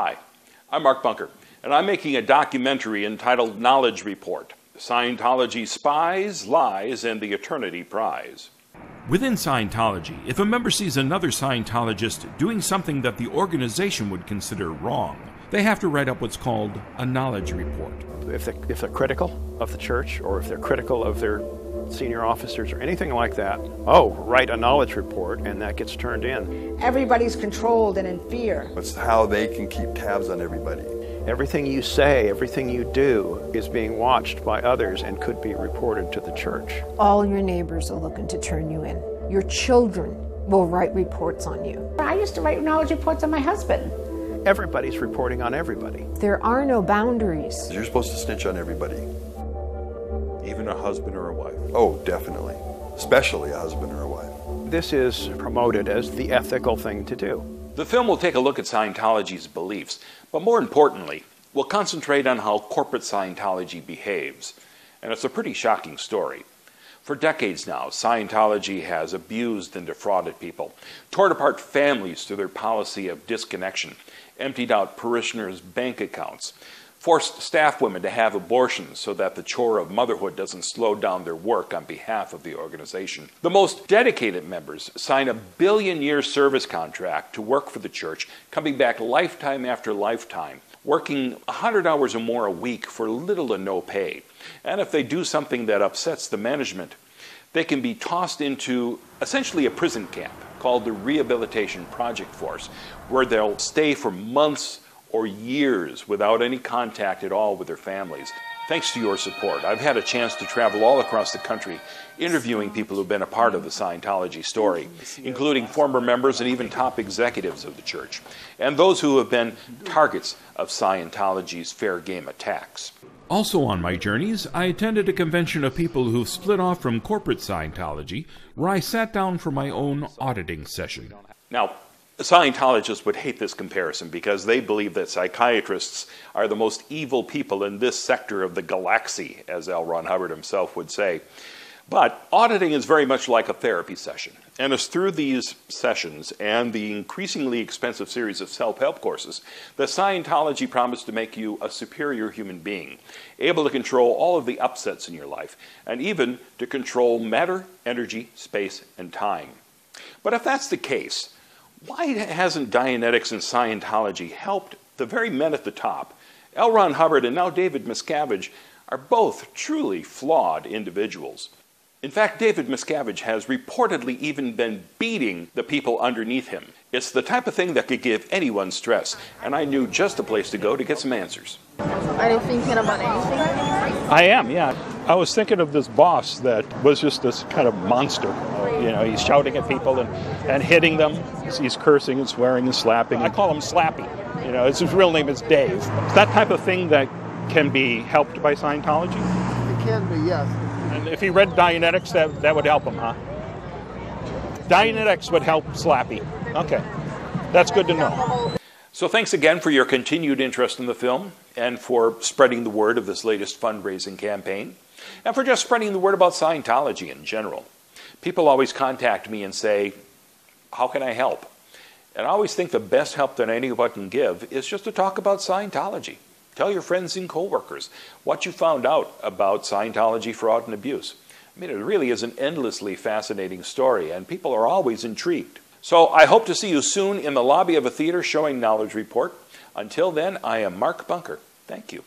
Hi, I'm Mark Bunker, and I'm making a documentary entitled Knowledge Report, Scientology Spies, Lies, and the Eternity Prize. Within Scientology, if a member sees another Scientologist doing something that the organization would consider wrong, they have to write up what's called a knowledge report. If they're critical of the church, or if they're critical of their senior officers or anything like that, oh, write a knowledge report, and that gets turned in. Everybody's controlled and in fear. That's how they can keep tabs on everybody. Everything you say, everything you do is being watched by others and could be reported to the church. All your neighbors are looking to turn you in. Your children will write reports on you. I used to write knowledge reports on my husband. Everybody's reporting on everybody. There are no boundaries. You're supposed to snitch on everybody. Even a husband or a wife? Oh, definitely. Especially a husband or a wife. This is promoted as the ethical thing to do. The film will take a look at Scientology's beliefs, but more importantly, we'll concentrate on how corporate Scientology behaves. And it's a pretty shocking story. For decades now, Scientology has abused and defrauded people, torn apart families through their policy of disconnection, emptied out parishioners' bank accounts, forced staff women to have abortions so that the chore of motherhood doesn't slow down their work on behalf of the organization. The most dedicated members sign a billion-year service contract to work for the church, coming back lifetime after lifetime, working 100 hours or more a week for little or no pay. And if they do something that upsets the management, they can be tossed into essentially a prison camp called the Rehabilitation Project Force, where they'll stay for months or years without any contact at all with their families. Thanks to your support, I've had a chance to travel all across the country interviewing people who've been a part of the Scientology story, including former members and even top executives of the church, and those who have been targets of Scientology's fair game attacks. Also on my journeys, I attended a convention of people who've split off from corporate Scientology, where I sat down for my own auditing session. Now, Scientologists would hate this comparison because they believe that psychiatrists are the most evil people in this sector of the galaxy, as L. Ron Hubbard himself would say. But auditing is very much like a therapy session, and it's through these sessions and the increasingly expensive series of self-help courses that Scientology promised to make you a superior human being, able to control all of the upsets in your life, and even to control matter, energy, space, and time. But if that's the case, why hasn't Dianetics and Scientology helped the very men at the top? L. Ron Hubbard and now David Miscavige are both truly flawed individuals. In fact, David Miscavige has reportedly even been beating the people underneath him. It's the type of thing that could give anyone stress, and I knew just a place to go to get some answers. Are you thinking about anything? I am, yeah. I was thinking of this boss that was just this kind of monster. You know, he's shouting at people and hitting them. He's cursing and swearing and slapping. I call him Slappy. You know, his real name is Dave. It's that type of thing that can be helped by Scientology? It can be, yes. And if he read Dianetics, that would help him, huh? Dianetics would help Slappy. Okay. That's good to know. So thanks again for your continued interest in the film and for spreading the word of this latest fundraising campaign and for just spreading the word about Scientology in general. People always contact me and say, how can I help? And I always think the best help that anyone can give is just to talk about Scientology. Tell your friends and coworkers what you found out about Scientology fraud and abuse. I mean, it really is an endlessly fascinating story, and people are always intrigued. So I hope to see you soon in the lobby of a theater showing Knowledge Report. Until then, I am Mark Bunker. Thank you.